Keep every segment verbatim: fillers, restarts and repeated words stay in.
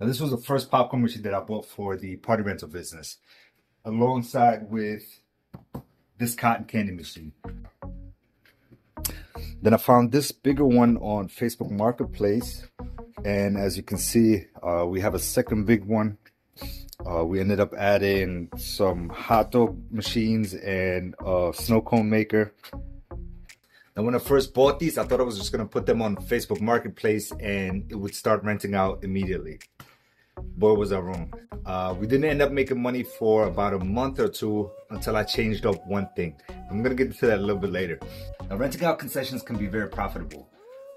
Now, this was the first popcorn machine that I bought for the party rental business, alongside with this cotton candy machine. Then I found this bigger one on Facebook Marketplace, and as you can see, uh, we have a second big one. Uh, we ended up adding some hot dog machines and a snow cone maker. And when I first bought these, I thought I was just going to put them on Facebook Marketplace and it would start renting out immediately. Boy, was I wrong. Uh, we didn't end up making money for about a month or two until I changed up one thing. I'm going to get into that a little bit later. Now, renting out concessions can be very profitable.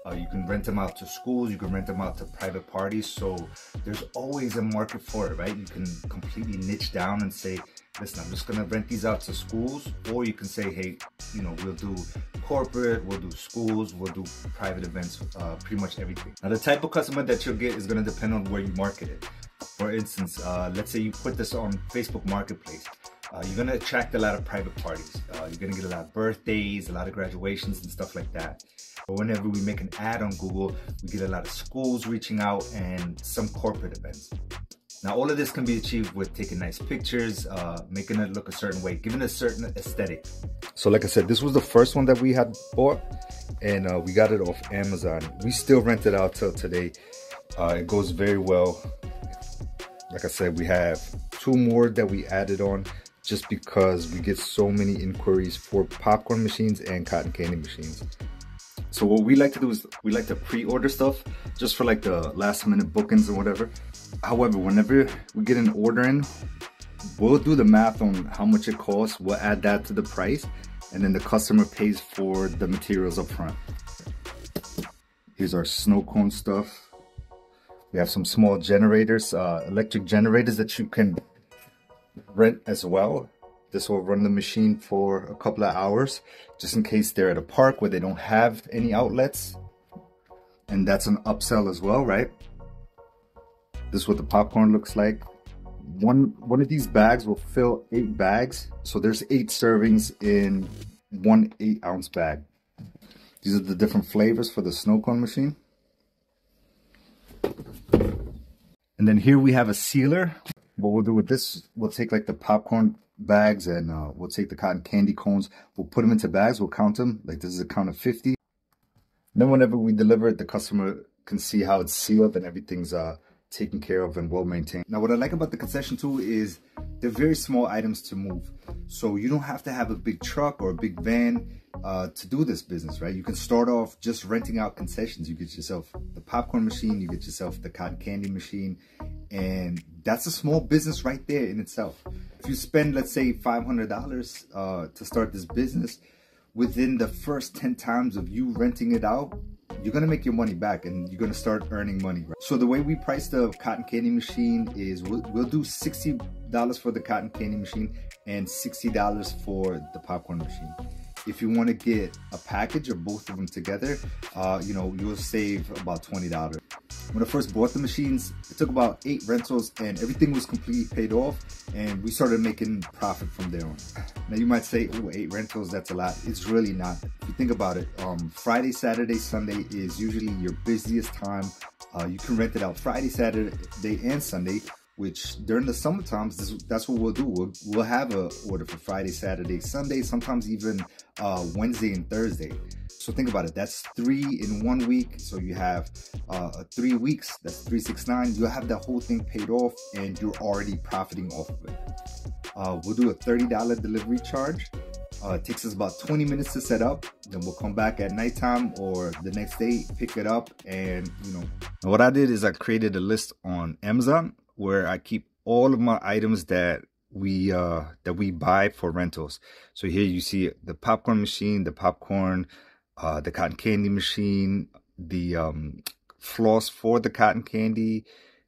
Uh, you can rent them out to schools, you can rent them out to private parties, so there's always a market for it, right? You can completely niche down and say, listen, I'm just going to rent these out to schools, or you can say, hey, you know, we'll do corporate, we'll do schools, we'll do private events, uh, pretty much everything. Now, the type of customer that you'll get is going to depend on where you market it. For instance, uh, let's say you put this on Facebook Marketplace. Uh, you're going to attract a lot of private parties. Uh, you're going to get a lot of birthdays, a lot of graduations and stuff like that. But whenever we make an ad on Google, we get a lot of schools reaching out and some corporate events. Now, all of this can be achieved with taking nice pictures, uh, making it look a certain way, giving it a certain aesthetic. So like I said, this was the first one that we had bought, and uh, we got it off Amazon. We still rent it out till today. Uh, it goes very well. Like I said, we have two more that we added on, just because we get so many inquiries for popcorn machines and cotton candy machines. So what we like to do is we like to pre-order stuff just for like the last minute bookings or whatever. However, whenever we get an order in, we'll do the math on how much it costs, we'll add that to the price, and then the customer pays for the materials up front. Here's our snow cone stuff. We have some small generators, uh, electric generators that you can rent as well. This will run the machine for a couple of hours, just in case they're at a park where they don't have any outlets. And that's an upsell as well, right? This is what the popcorn looks like. One, one of these bags will fill eight bags. So there's eight servings in one eight ounce bag. These are the different flavors for the snow cone machine. And then here we have a sealer. What we'll do with this, we'll take like the popcorn bags and uh, we'll take the cotton candy cones, we'll put them into bags, we'll count them, like this is a count of fifty. And then whenever we deliver it, the customer can see how it's sealed and everything's uh, taken care of and well maintained. Now, what I like about the concession tool is they're very small items to move. So you don't have to have a big truck or a big van uh, to do this business, right? You can start off just renting out concessions. You get yourself the popcorn machine, you get yourself the cotton candy machine, and that's a small business right there in itself. If you spend, let's say, five hundred dollars uh, to start this business, within the first ten times of you renting it out, you're gonna make your money back and you're gonna start earning money, right? So the way we price the cotton candy machine is we'll, we'll do sixty dollars for the cotton candy machine and sixty dollars for the popcorn machine. If you wanna get a package or both of them together, uh, you know, you'll save about twenty dollars. When I first bought the machines, it took about eight rentals and everything was completely paid off, and we started making profit from there on. Now you might say, oh, eight rentals, that's a lot. It's really not. If you think about it, um, Friday, Saturday, Sunday is usually your busiest time. Uh, you can rent it out Friday, Saturday, and Sunday, which during the summer times, this, that's what we'll do. We'll, we'll have a order for Friday, Saturday, Sunday, sometimes even uh, Wednesday and Thursday. So think about it, that's three in one week. So you have uh, three weeks, that's three sixty-nine. You'll have that whole thing paid off and you're already profiting off of it. Uh, we'll do a thirty dollar delivery charge. Uh, it takes us about twenty minutes to set up. Then we'll come back at nighttime or the next day, pick it up, and you know. Now what I did is I created a list on Amazon where I keep all of my items that we uh, that we buy for rentals. So here you see the popcorn machine, the popcorn, Uh, the cotton candy machine, the um, floss for the cotton candy,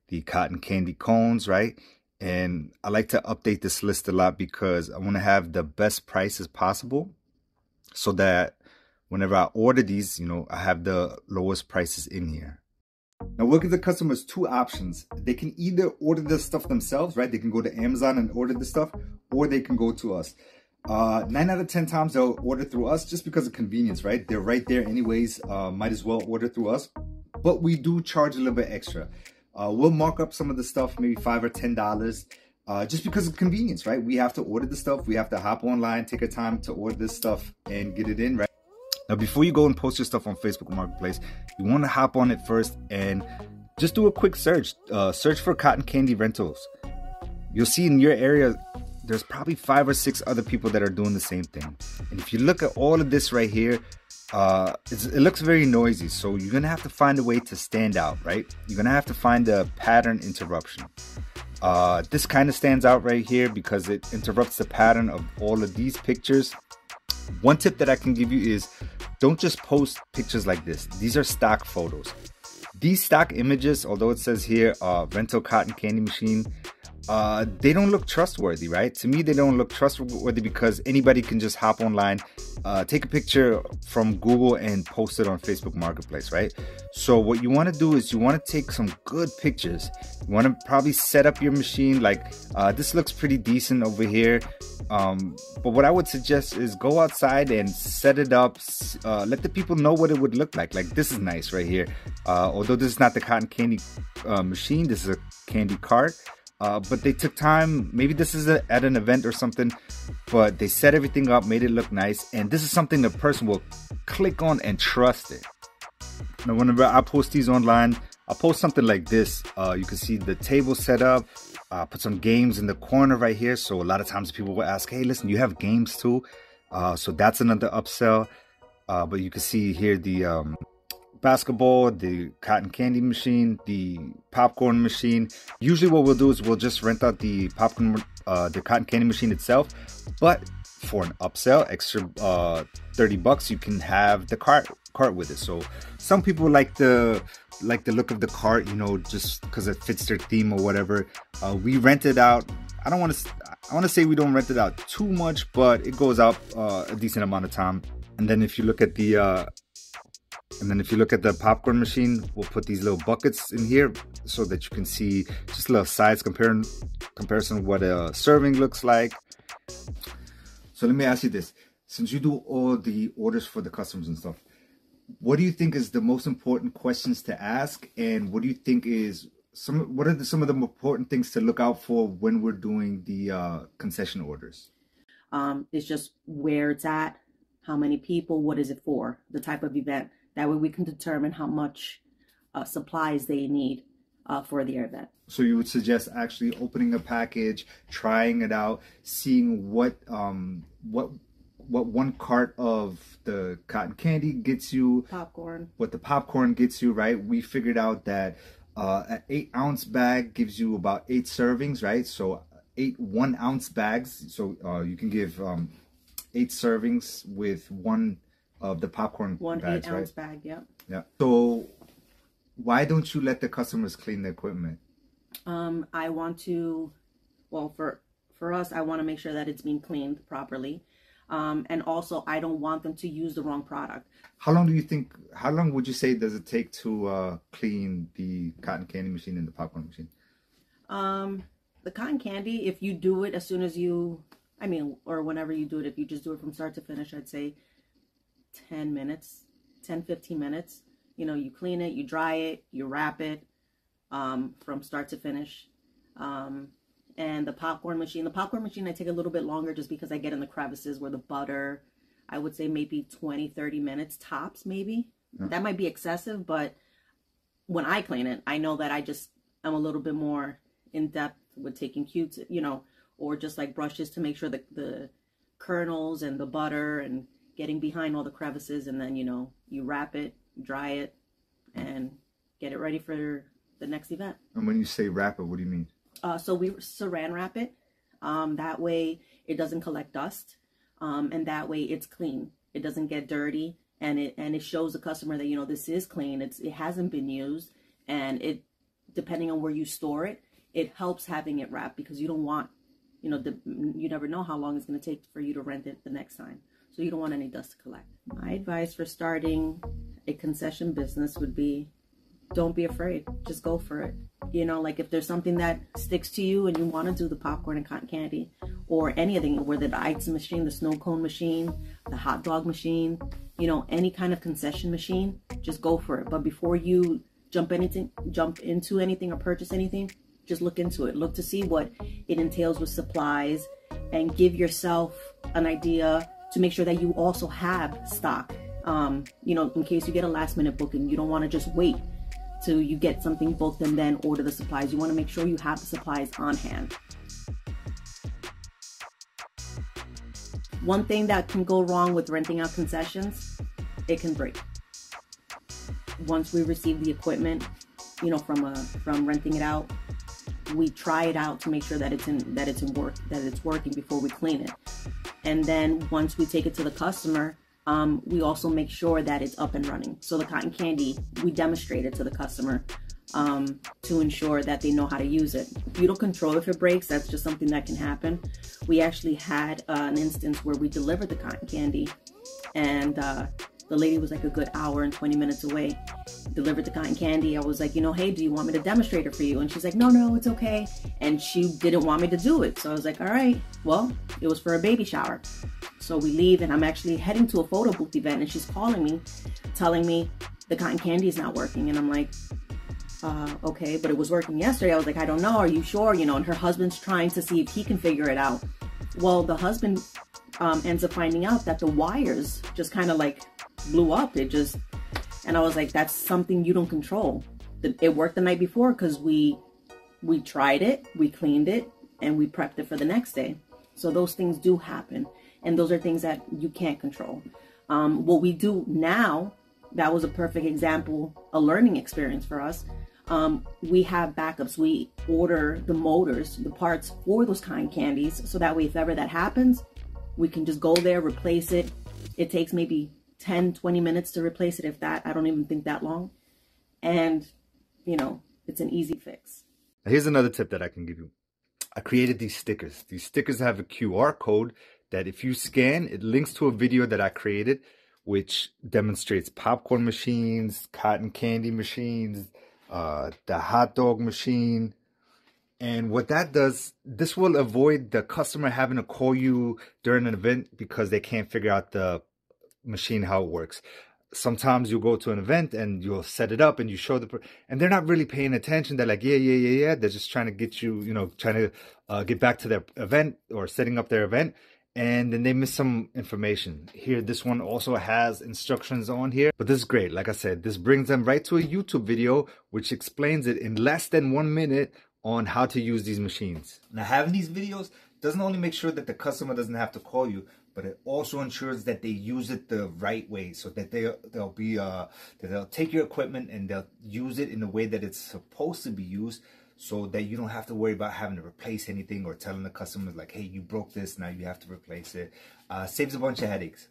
the cotton candy cones, right? And I like to update this list a lot because I want to have the best prices possible so that whenever I order these, you know, I have the lowest prices in here. Now we'll give the customers two options. They can either order this stuff themselves, right? They can go to Amazon and order this stuff, or they can go to us. Uh, nine out of ten times they'll order through us just because of convenience, right? They're right there anyways, uh, might as well order through us. But we do charge a little bit extra. Uh, we'll mark up some of the stuff, maybe five or ten dollars, uh, just because of convenience, right? We have to order the stuff. We have to hop online, take our time to order this stuff and get it in, right? Now, before you go and post your stuff on Facebook Marketplace, you want to hop on it first and just do a quick search. Uh, search for cotton candy rentals. You'll see in your area, there's probably five or six other people that are doing the same thing. And if you look at all of this right here, uh, it's, it looks very noisy. So you're gonna have to find a way to stand out, right? You're gonna have to find a pattern interruption. Uh, this kind of stands out right here because it interrupts the pattern of all of these pictures. One tip that I can give you is don't just post pictures like this. These are stock photos. These stock images, although it says here, uh, rental cotton candy machine, uh, they don't look trustworthy, right? To me, they don't look trustworthy because anybody can just hop online, uh, take a picture from Google and post it on Facebook Marketplace, right? So what you want to do is you want to take some good pictures. You want to probably set up your machine like uh, this looks pretty decent over here. Um, but what I would suggest is go outside and set it up. Uh, let the people know what it would look like. Like this is nice right here. Uh, although this is not the cotton candy uh, machine, this is a candy cart. Uh, but they took time, maybe this is a, at an event or something, but they set everything up, made it look nice. And this is something the person will click on and trust it. Now, whenever I post these online, I'll post something like this. Uh, you can see the table set up. Uh, put some games in the corner right here. So a lot of times people will ask, hey, listen, you have games too. Uh, so that's another upsell. Uh, but you can see here the um, basketball, the cotton candy machine, the popcorn machine. Usually what we'll do is we'll just rent out the popcorn, uh, the cotton candy machine itself. But for an upsell, extra uh, thirty bucks, you can have the cart cart with it. So some people like the like the look of the cart, you know, just because it fits their theme or whatever. Uh, we rent it out. I don't want to. I want to say we don't rent it out too much, but it goes out uh, a decent amount of time. And then if you look at the uh, and then if you look at the popcorn machine, we'll put these little buckets in here so that you can see just a little size comparing comparison what a serving looks like. So let me ask you this: since you do all the orders for the customers and stuff, what do you think is the most important questions to ask, and what do you think is some? What are the, some of the important things to look out for when we're doing the uh, concession orders? Um, it's just where it's at, how many people, what is it for, the type of event. That way, we can determine how much uh, supplies they need uh, for their event. So you would suggest actually opening a package, trying it out, seeing what um, what. what one cart of the cotton candy gets you, popcorn, what the popcorn gets you, right? We figured out that uh, an eight ounce bag gives you about eight servings, right? So eight one ounce bags. So uh, you can give um, eight servings with one of the popcorn one bags, eight right? ounce bag, yeah. Yeah. So why don't you let the customers clean the equipment? Um, I want to, well, for, for us, I want to make sure that it's being cleaned properly. Um, and also, I don't want them to use the wrong product. How long do you think, how long would you say does it take to uh, clean the cotton candy machine and the popcorn machine? Um, the cotton candy, if you do it as soon as you, I mean, or whenever you do it, if you just do it from start to finish, I'd say ten minutes, ten, fifteen minutes. You know, you clean it, you dry it, you wrap it um, from start to finish. Um, And the popcorn machine, the popcorn machine, I take a little bit longer just because I get in the crevices where the butter, I would say maybe twenty, thirty minutes tops, maybe. Yeah. That might be excessive, but when I clean it, I know that I just, I'm a little bit more in depth with taking cutes, you know, or just like brushes to make sure that the kernels and the butter and getting behind all the crevices. And then, you know, you wrap it, dry it, and get it ready for the next event. And when you say wrap it, what do you mean? Uh, so we saran wrap it, um, that way it doesn't collect dust, um, and that way it's clean. It doesn't get dirty, and it and it shows the customer that, you know, this is clean. It's it hasn't been used, and it, depending on where you store it, it helps having it wrapped because you don't want, you know, the, you never know how long it's going to take for you to rent it the next time. So you don't want any dust to collect. My advice for starting a concession business would be, don't be afraid. Just go for it. You know, like if there's something that sticks to you and you want to do the popcorn and cotton candy or anything, whether the ice machine, the snow cone machine, the hot dog machine, you know, any kind of concession machine, just go for it. But before you jump anything, jump into anything or purchase anything, just look into it. Look to see what it entails with supplies and give yourself an idea to make sure that you also have stock. Um, you know, in case you get a last minute booking, you don't want to just wait till you get something booked and then order the supplies. You want to make sure you have the supplies on hand. One thing that can go wrong with renting out concessions, it can break. Once we receive the equipment, you know, from a, from renting it out, we try it out to make sure that it's in, that it's in work, that it's working before we clean it. And then once we take it to the customer, um, we also make sure that it's up and running. So the cotton candy, we demonstrate it to the customer um, to ensure that they know how to use it. You don't control if it breaks. That's just something that can happen. We actually had uh, an instance where we delivered the cotton candy, and uh, the lady was like a good hour and twenty minutes away, delivered the cotton candy. I was like, you know, hey, do you want me to demonstrate it for you? And she's like, no, no, it's okay. And she didn't want me to do it. So I was like, all right, well, it was for a baby shower. So we leave, and I'm actually heading to a photo booth event, and she's calling me, telling me the cotton candy is not working. And I'm like, uh, okay, but it was working yesterday. I was like, I don't know. Are you sure? You know, and her husband's trying to see if he can figure it out. Well, the husband um, ends up finding out that the wires just kind of like blew up. It just, and I was like, that's something you don't control. It worked the night before because we we tried it, we cleaned it, and we prepped it for the next day. So those things do happen, and those are things that you can't control. Um, what we do now, that was a perfect example, a learning experience for us. Um, we have backups. We order the motors, the parts for those kind of candies, so that way if ever that happens, we can just go there, replace it. It takes maybe ten, twenty minutes to replace it, if that. I don't even think that long. And, you know, it's an easy fix. Here's another tip that I can give you. I created these stickers. These stickers have a Q R code that if you scan, it links to a video that I created, which demonstrates popcorn machines, cotton candy machines, uh, the hot dog machine. And what that does, this will avoid the customer having to call you during an event because they can't figure out the machine how it works. Sometimes you'll go to an event and you'll set it up and you show the, and they're not really paying attention. They're like, yeah, yeah, yeah, yeah. They're just trying to get you, you know, trying to uh, get back to their event or setting up their event. And then they miss some information. Here, this one also has instructions on here, but this is great. Like I said, this brings them right to a YouTube video, which explains it in less than one minute on how to use these machines. Now, having these videos doesn't only make sure that the customer doesn't have to call you, but it also ensures that they use it the right way, so that they, they'll be, uh, that they'll take your equipment and they'll use it in the way that it's supposed to be used, so that you don't have to worry about having to replace anything or telling the customer like, hey, you broke this, now you have to replace it. Uh, saves a bunch of headaches.